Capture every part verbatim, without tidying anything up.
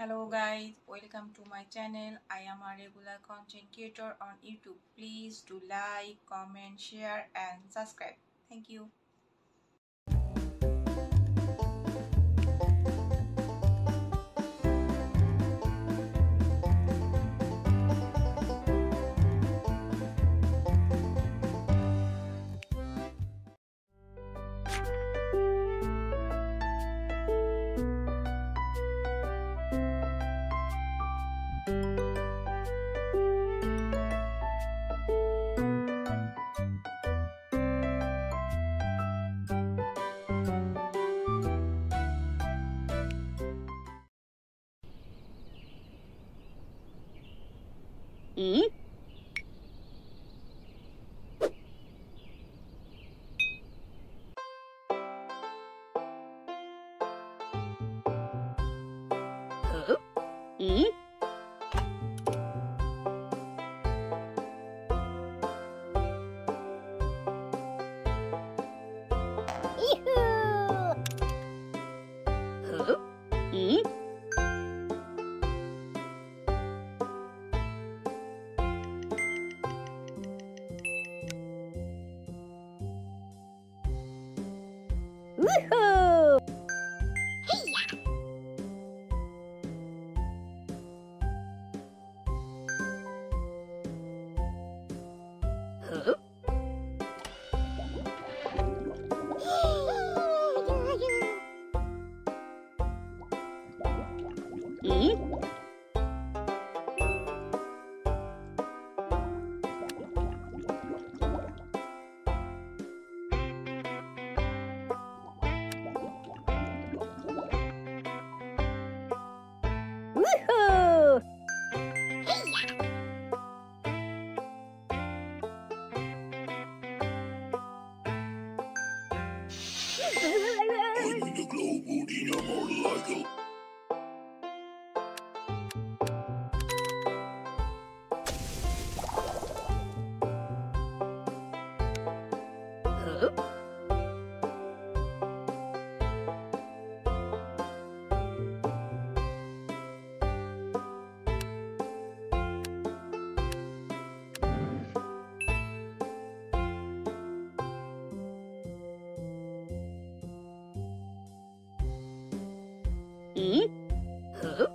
Hello guys, welcome to my channel. I am a regular content creator on YouTube. Please do like, comment, share and subscribe. Thank you. Mm? Uh? Mm? Uh? Mm? Woohoo! Hey-ya! Huh? Hmm? Hmm? Huh? Hmm? Woohoo! Hey-ya! Huh?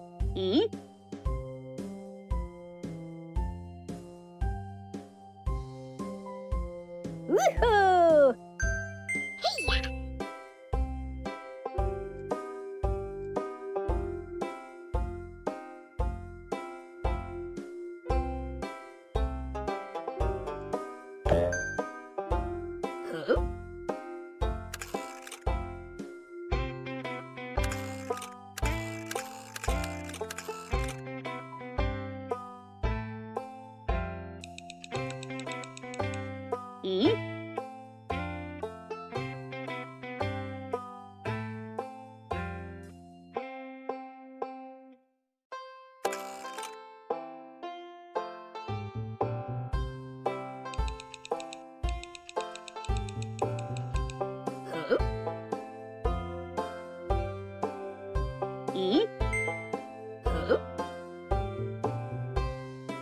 Mm-hmm. Woohoo! Hey-ya! Huh? Mm?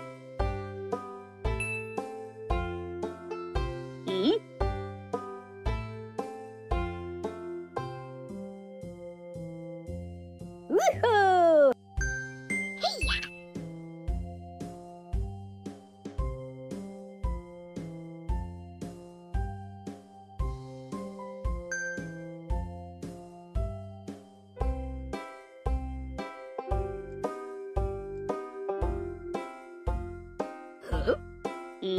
Hmm?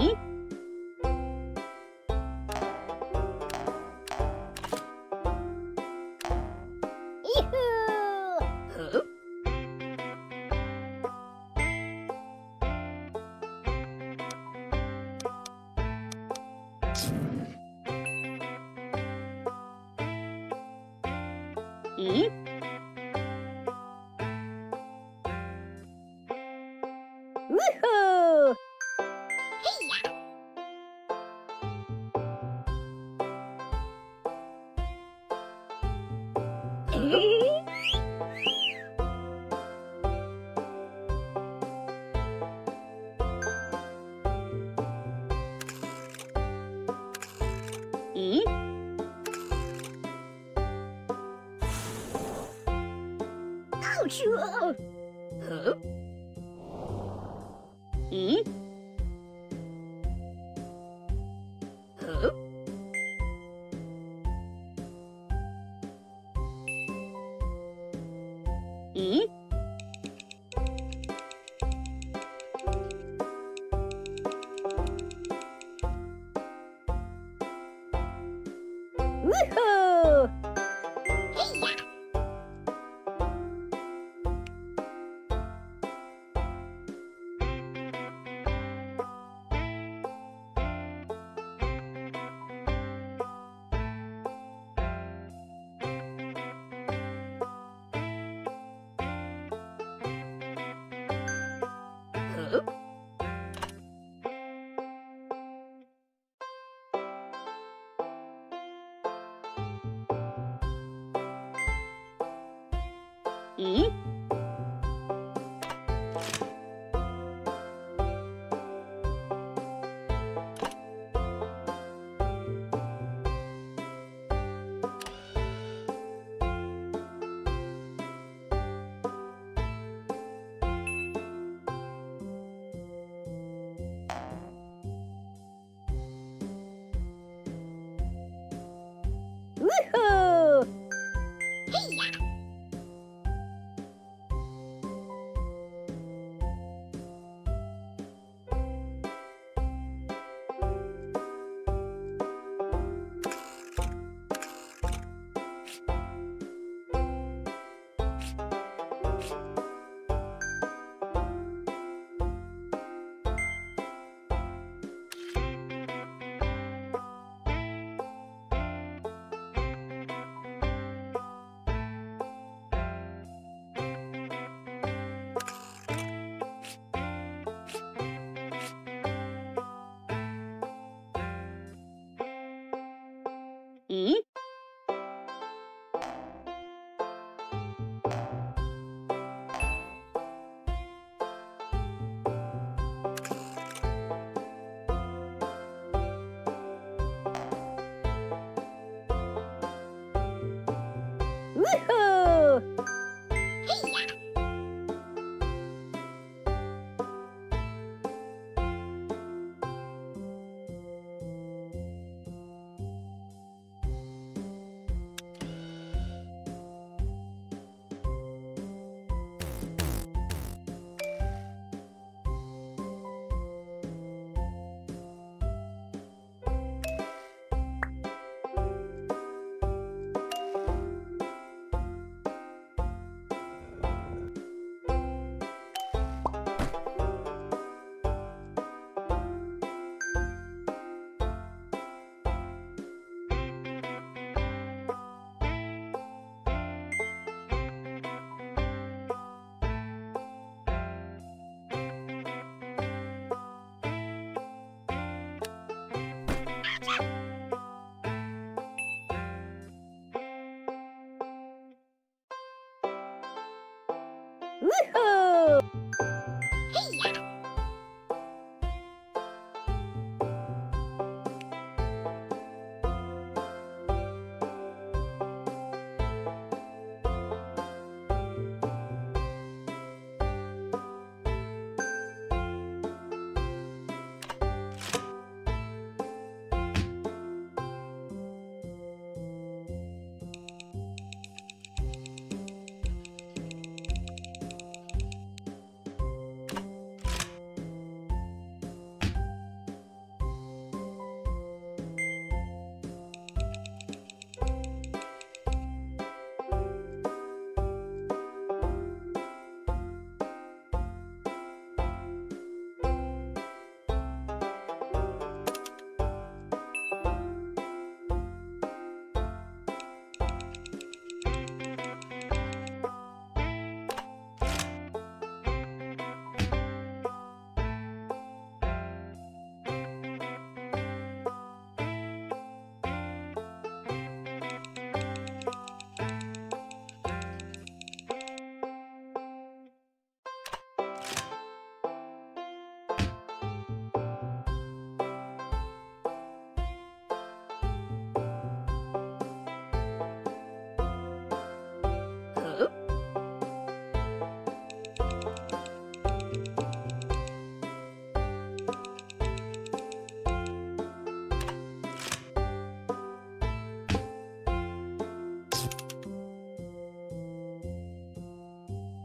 Woohoo! Hey-ya! Huh? culture. Huh? Hmm? Huh? Hmm? Woohoo! Hey-ya! Hmm? Woohoo! Hey-ya! Hmm? Woohoo! Woohoo! Hey-ya!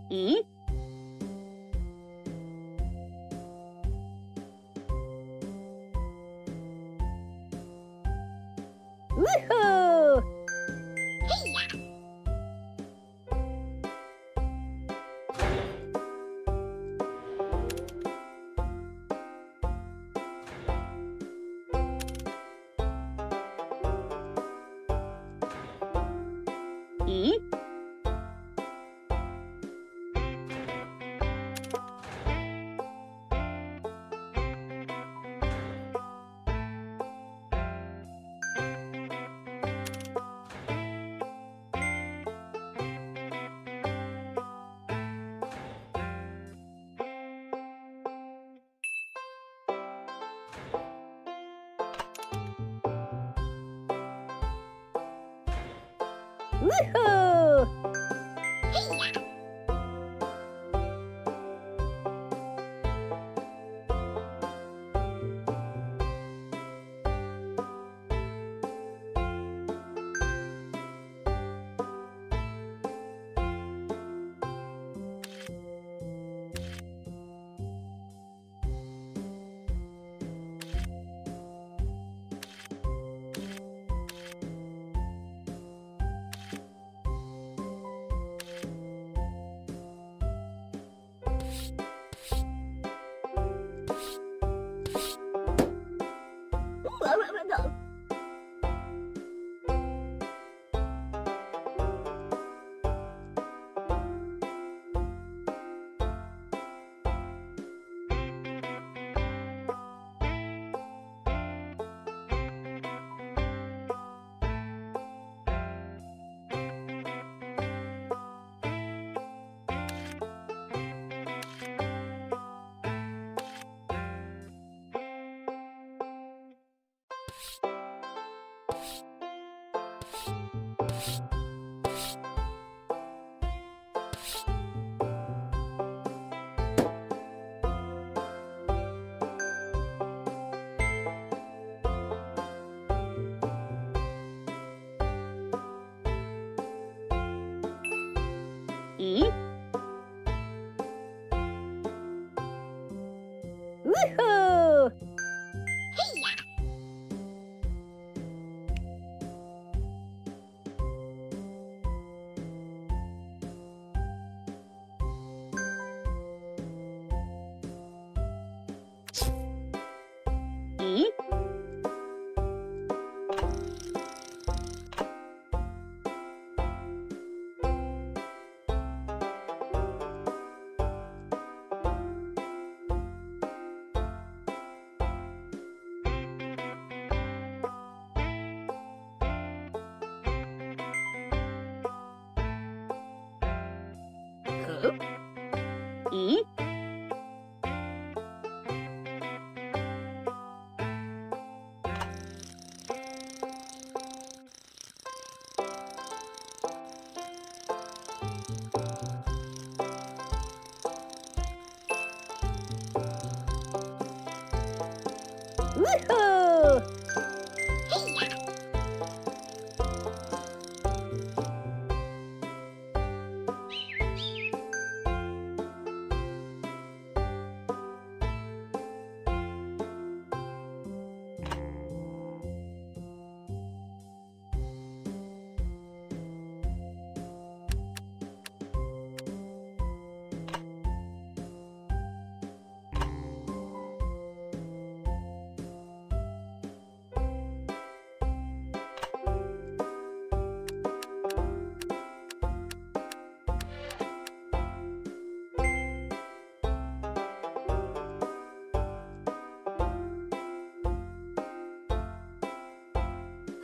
Mm? Woohoo! Hey-ya! Mm? Woohoo! Hey-ya! Mm? Woohoo! Hey-ya! Mm? Mm? Woohoo! Hey-ya!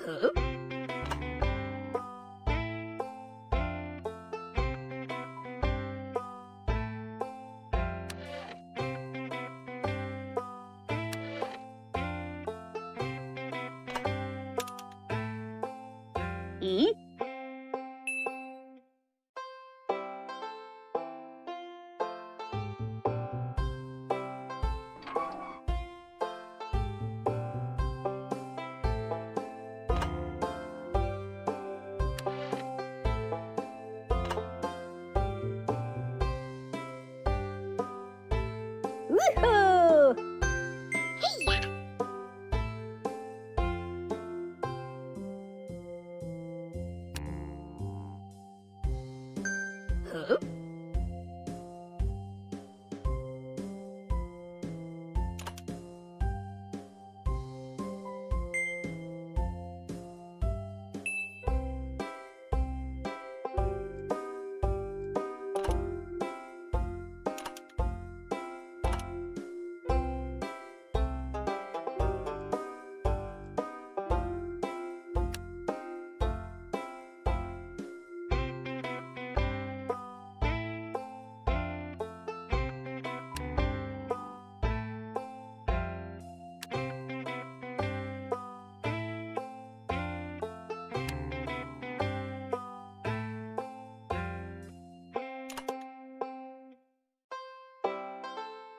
Huh? Mm?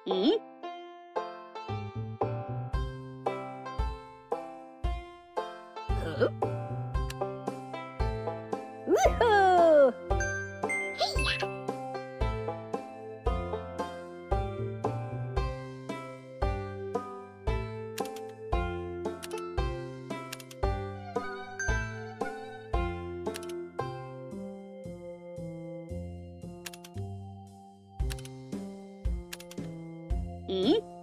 E. Huh? Woohoo! Hey-ya! E?